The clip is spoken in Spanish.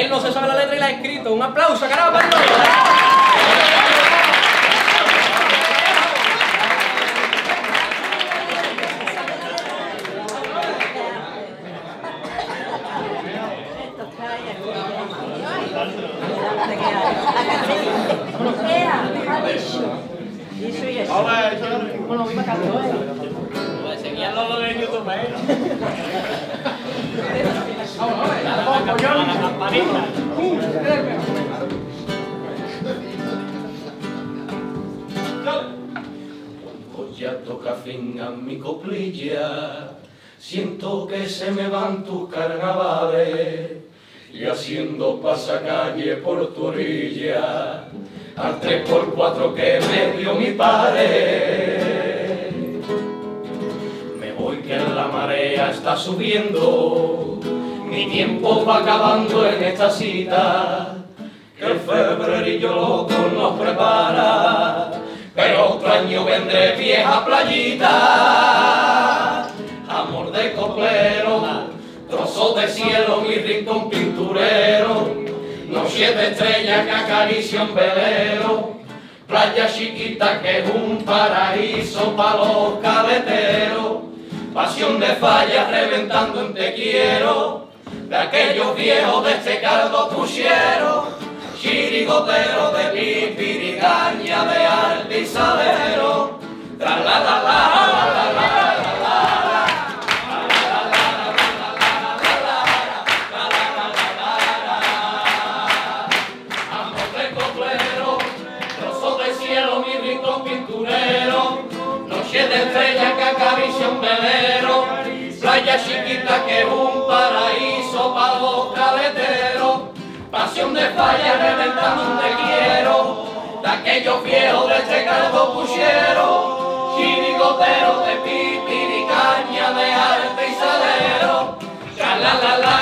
Él no se sabe la letra y la ha escrito. Un aplauso, carajo, para todos. Ya toca fin a mi coplilla, siento que se me van tus carnavales, y haciendo pasacalle por tu orilla, al 3x4 que me dio mi padre. Me voy que la marea está subiendo, mi tiempo va acabando en esta cita, que el febrerillo loco nos prepara, pero otro año vendré vieja playita. Amor de coplero, trozo de cielo, mi rincón pinturero, noche de estrellas que acaricia un velero, playa chiquita que es un paraíso para los caleteros, pasión de fallas reventando en te quiero, de aquellos viejos de este caldo puchero, chirigotero de pipirigaña, de artizadero, tra la la la la la. Pasión de falla reventando donde quiero, de aquellos viejos de este caldo puchero, chirigotero de pipiricaña, de arte y salero, la la la la.